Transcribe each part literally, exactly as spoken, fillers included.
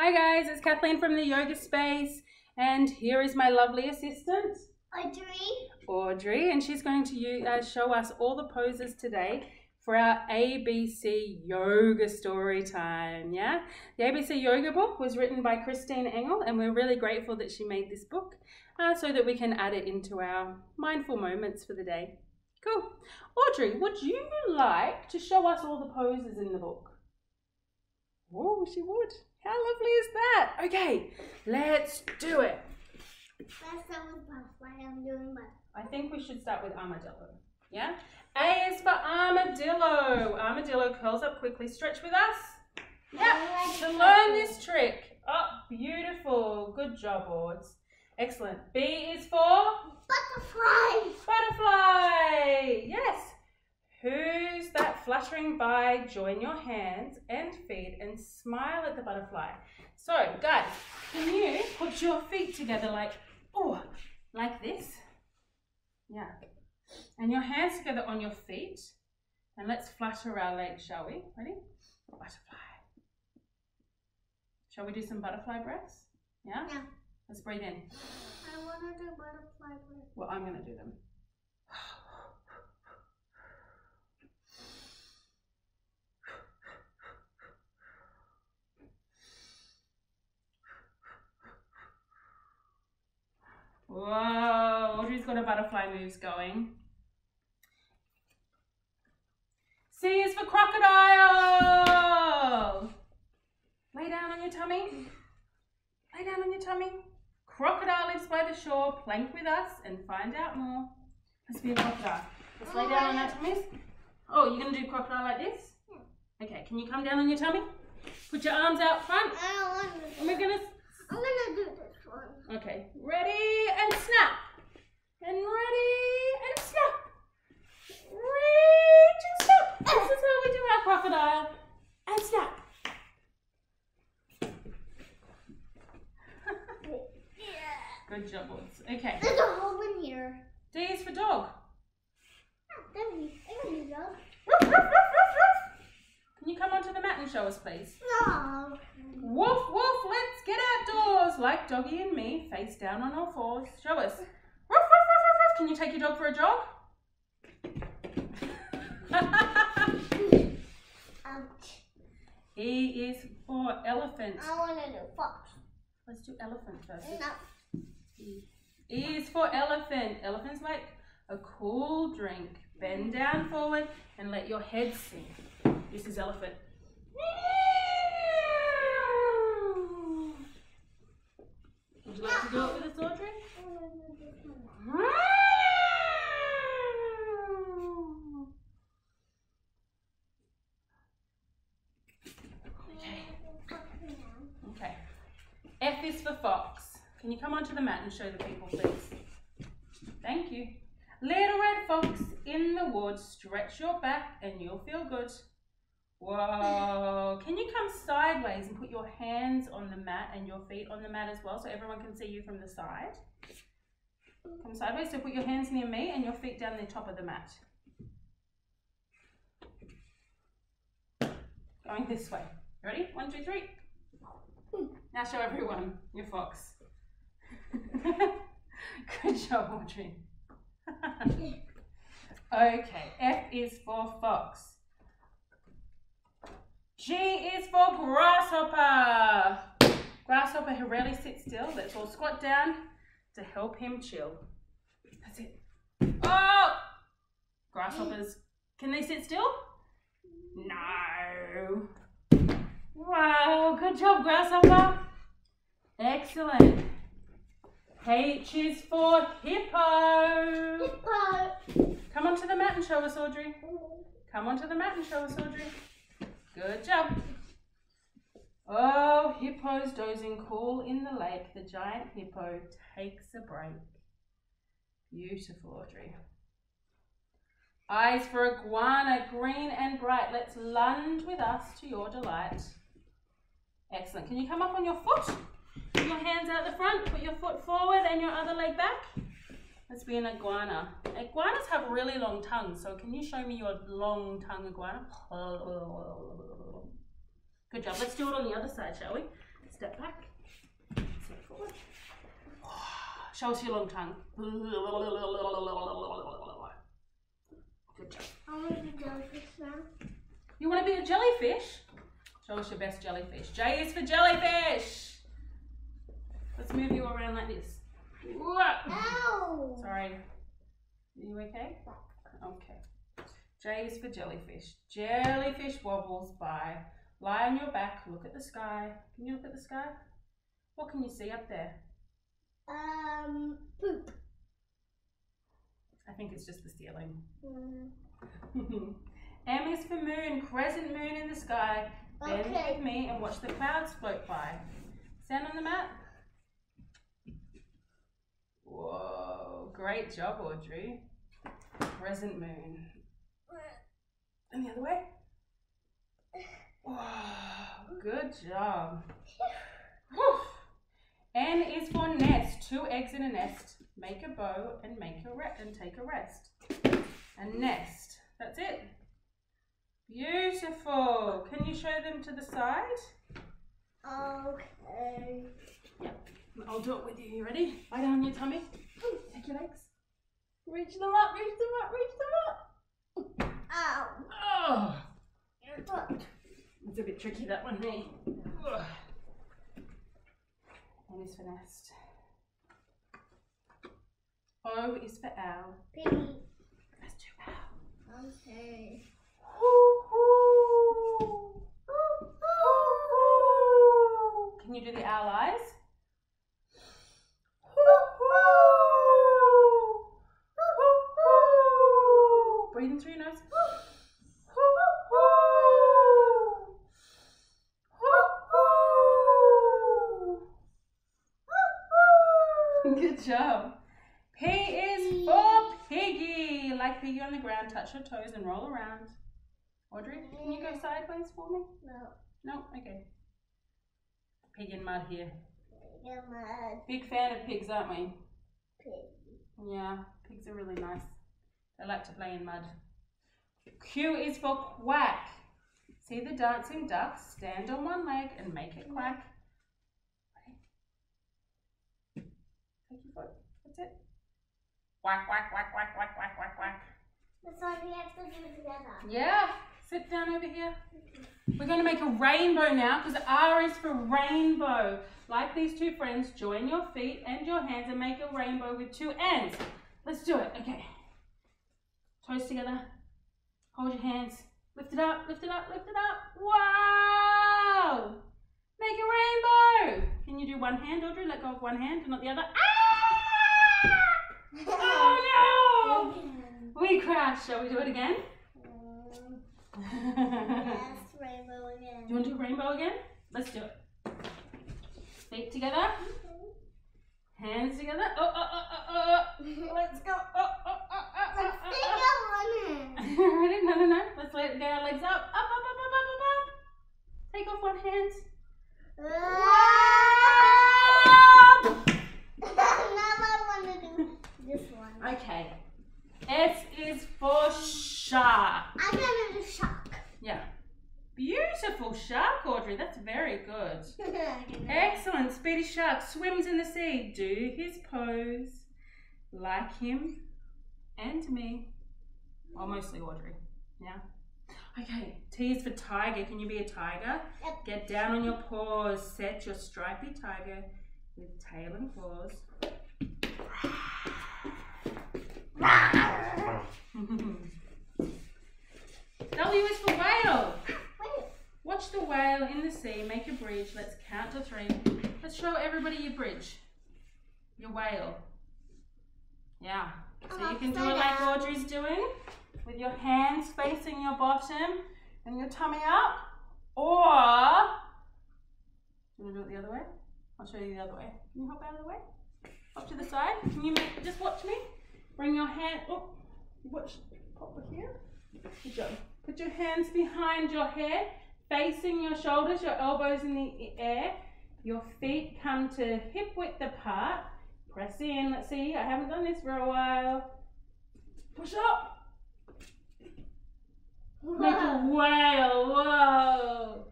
Hi guys, it's Kathleen from the Yoga Space, and here is my lovely assistant, Audrey. Audrey, and she's going to you, uh, show us all the poses today for our A B C Yoga story time, yeah? The A B C Yoga book was written by Christine Engel, and we're really grateful that she made this book uh, so that we can add it into our mindful moments for the day. Cool. Audrey, would you like to show us all the poses in the book? Oh, she would. How lovely is that? Okay, let's do it. Let's start with butterfly. I'm doing butterfly. I think we should start with armadillo. Yeah? A is for armadillo. Armadillo curls up quickly. Stretch with us. Yeah. Like to learn this trick. Oh, beautiful. Good job, Ords. Excellent. B is for? Butterfly. Butterfly. Yes. Who's that fluttering by? Join your hands and feet and smile at the butterfly. So, guys, can you put your feet together like, oh, like this? Yeah. And your hands together on your feet. And let's flutter our legs, shall we? Ready? Butterfly. Shall we do some butterfly breaths? Yeah? Yeah. Let's breathe in. I want to do butterfly breaths. Well, I'm going to do them. Whoa, Audrey's got her butterfly moves going. C is for crocodile. Lay down on your tummy. Lay down on your tummy. Crocodile lives by the shore. Plank with us and find out more. Let's be a crocodile. Let's lay down on our tummies. Oh, you're going to do crocodile like this? Okay, can you come down on your tummy? Put your arms out front. I don't want to. And we're going to... I'm going to do this one. Okay, ready and snap. And ready and snap. Reach and snap. This is how we do our crocodile. And snap. Good job, boys. Okay. There's a hole in here. D is for dog. Can you come onto the mat and show us, please? No. Woof, woof, let's get outdoors. Like Doggy and me, face down on all fours. Show us. Woof, woof, woof, woof, woof. Can you take your dog for a jog? Ouch. E is for elephant. I want to do fox. Let's do elephant first. No. E is for elephant. Elephant's like a cool drink. Bend down forward and let your head sink. This is elephant. Would you like to do it with us, Audrey? Okay. Okay. F is for fox. Can you come onto the mat and show the people, please? Thank you. Little red fox in the woods, stretch your back and you'll feel good. Whoa. Can you come sideways and put your hands on the mat and your feet on the mat as well so everyone can see you from the side? Come sideways, so put your hands near me and your feet down the top of the mat. Going this way. Ready? One, two, three. Now show everyone your fox. Good job, Audrey. Okay, F is for fox. G is for grasshopper. Grasshopper who rarely sits still. Let's all squat down to help him chill. That's it. Oh! Grasshoppers, can they sit still? No. Wow, good job, grasshopper. Excellent. H is for hippo. Hippo. Come onto the mat and show us, Audrey. Come onto the mat and show us, Audrey. Good job. Oh, hippos dozing cool in the lake. The giant hippo takes a break. Beautiful, Audrey. Eyes for iguana, green and bright. Let's lunge with us to your delight. Excellent. Can you come up on your foot? Put your hands out the front, put your foot forward and your other leg back. Let's be an iguana. Iguanas have really long tongues, so can you show me your long tongue, iguana? Good job. Let's do it on the other side, shall we? Step back. Step forward. Show us your long tongue. Good job. I want to be a jellyfish now. You want to be a jellyfish? Show us your best jellyfish. J is for jellyfish. Let's move you around like this. Ow. Sorry. Are you okay? Okay. J is for jellyfish. Jellyfish wobbles by. Lie on your back. Look at the sky. Can you look at the sky? What can you see up there? Um, poop. I think it's just the ceiling. Mm. M is for moon. Crescent moon in the sky. Bend okay. with me and watch the clouds float by. Stand on the map. Whoa, great job, Audrey. Crescent moon. And the other way. Whoa, good job. Whew. N is for nest. Two eggs in a nest. Make a bow and make a re and take a rest. A nest. That's it. Beautiful. Can you show them to the side? Okay. Yep. I'll do it with you. You ready? Lie down on your tummy. Take your legs. Reach them up. Reach them up. Reach them up. Ow. Oh. It's a bit tricky, that one there. Ugh. N is for nest. O is for owl. P. Let's do owl. Okay. Hoo, hoo. Hoo, hoo. Can you do the owl eyes? Hoo, hoo. Hoo, hoo, hoo. Breathe in through your nose. Good job. P is for piggy. Like piggy on the ground, touch your toes and roll around. Audrey, can you go sideways for me? No. No? Okay. Pig in mud here. Pig in mud. Big fan of pigs, aren't we? Pig. Yeah, pigs are really nice. They like to play in mud. Q is for quack. See the dancing ducks? Stand on one leg and make it quack. That's it. Quack, quack, quack, quack, quack, quack, quack, quack. That's why we have to do it together. Yeah. Sit down over here. We're going to make a rainbow now because R is for rainbow. Like these two friends, join your feet and your hands and make a rainbow with two ends. Let's do it. Okay. Toes together. Hold your hands. Lift it up, lift it up, lift it up. Wow. Make a rainbow. Can you do one hand, Audrey? Let go of one hand and not the other. Ah! Oh no! We crashed. Shall we do it again? Yes, rainbow again. Do you want to do rainbow again? Let's do it. Feet together. Hands together. Oh, oh, oh, oh, oh. Let's go. Oh, oh, oh, oh, Let's oh, oh, oh. Ready? No, no, no. Let's get our legs up. Up, up, up, up, up, up. Take off one hand. Wow. Now I want to do this one. Okay. S is for shark. I'm going to do shark. Yeah. Beautiful shark, Audrey. That's very good. Excellent. Speedy shark swims in the sea. Do his pose. Like him and me. Well, mostly Audrey. Yeah. Okay, T is for tiger. Can you be a tiger? Yep. Get down on your paws. Set your stripy tiger with tail and claws. W is for whale. Watch the whale in the sea. Make a bridge. Let's count to three. Let's show everybody your bridge. Your whale. Yeah. So you can do it like Audrey's doing. With your hands facing your bottom and your tummy up, or do you want to do it the other way? I'll show you the other way. Can you hop out of the way? Up to the side. Can you make, just watch me? Bring your hand up. Watch. Pop up here. Good job. Put your hands behind your head, facing your shoulders, your elbows in the air. Your feet come to hip width apart. Press in. Let's see. I haven't done this for a while. Push up. Make a whale, whoa.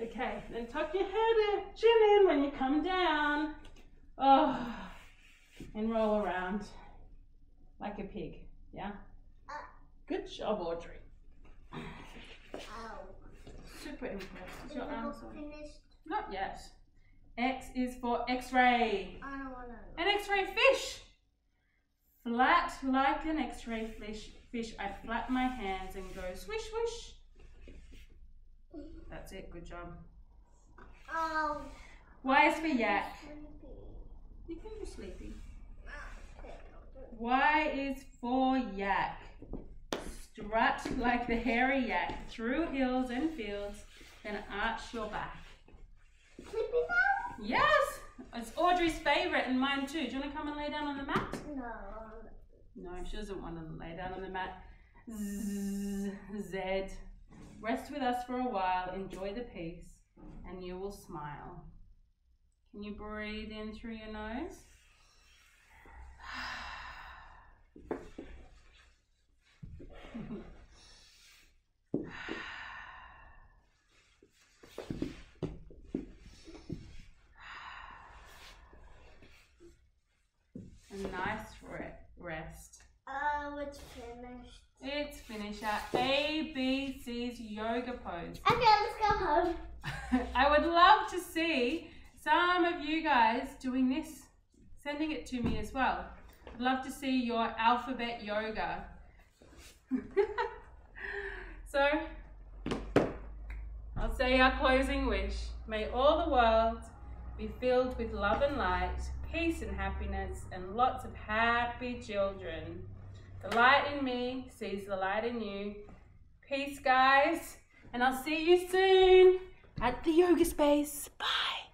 Okay, then tuck your head in, chin in. come down, oh, and roll around like a pig, yeah? Good job, Audrey. Super impressive. Is your arm finished? Not yet. X is for X-ray. I don't want to. An X-ray fish. Flat like an X-ray fish. Fish. I flap my hands and go swish, swish. That's it. Good job. Oh. Y is for yak. You can be sleepy. Y is for yak. Strut like the hairy yak through hills and fields, then arch your back. Yes, it's Audrey's favourite and mine too. Do you want to come and lay down on the mat? No. No, she doesn't want to lay down on the mat. Z, Z. Rest with us for a while, enjoy the peace, and you will smile. Can you breathe in through your nose? A nice re rest. Oh, it's finished. It's finished. Our A B C's yoga pose. Okay, let's go home. I would love to see some of you guys doing this, sending it to me as well. I'd love to see your alphabet yoga. So, I'll say our closing wish. May all the world be filled with love and light, peace and happiness, and lots of happy children. The light in me sees the light in you. Peace, guys, and I'll see you soon at the yoga space. Bye.